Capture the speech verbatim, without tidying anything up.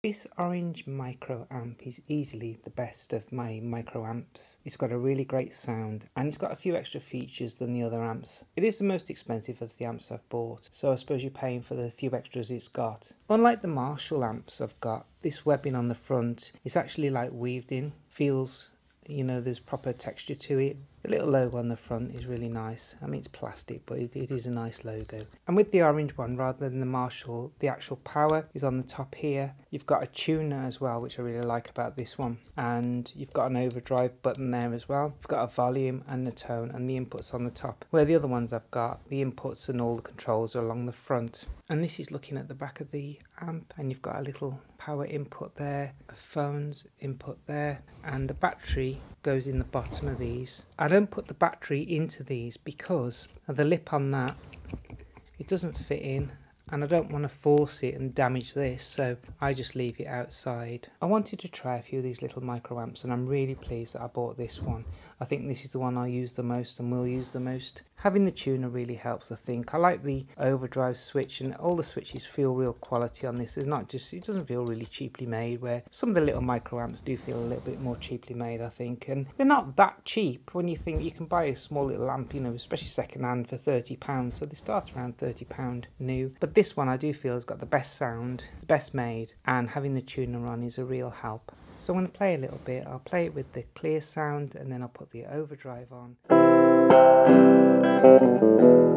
This Orange micro amp is easily the best of my micro amps. It's got a really great sound and it's got a few extra features than the other amps. It is the most expensive of the amps I've bought, so I suppose you're paying for the few extras it's got. Unlike the Marshall amps I've got, this webbing on the front is actually like weaved in. Feels, you know, there's proper texture to it. The little logo on the front is really nice. I mean, it's plastic, but it, it is a nice logo. And with the orange one, rather than the Marshall, the actual power is on the top here. You've got a tuner as well, which I really like about this one. And you've got an overdrive button there as well. You've got a volume and a tone and the inputs on the top. Where the other ones I've got, the inputs and all the controls are along the front. And this is looking at the back of the amp, and you've got a little power input there, a phone's input there, and the battery goes in the bottom of these. I don't put the battery into these because of the lip on that, it doesn't fit in, and I don't want to force it and damage this, so I just leave it outside. I wanted to try a few of these little micro amps and I'm really pleased that I bought this one. I think this is the one I use the most and will use the most. Having the tuner really helps, I think. I like the overdrive switch, and all the switches feel real quality on this. It's not just, it doesn't feel really cheaply made, where some of the little micro amps do feel a little bit more cheaply made, I think. And they're not that cheap when you think you can buy a small little amp, you know, especially second hand for thirty pounds. So they start around thirty pounds new. But this one I do feel has got the best sound, the best made, and having the tuner on is a real help. So I'm going to play a little bit. I'll play it with the clear sound and then I'll put the overdrive on. Thank you.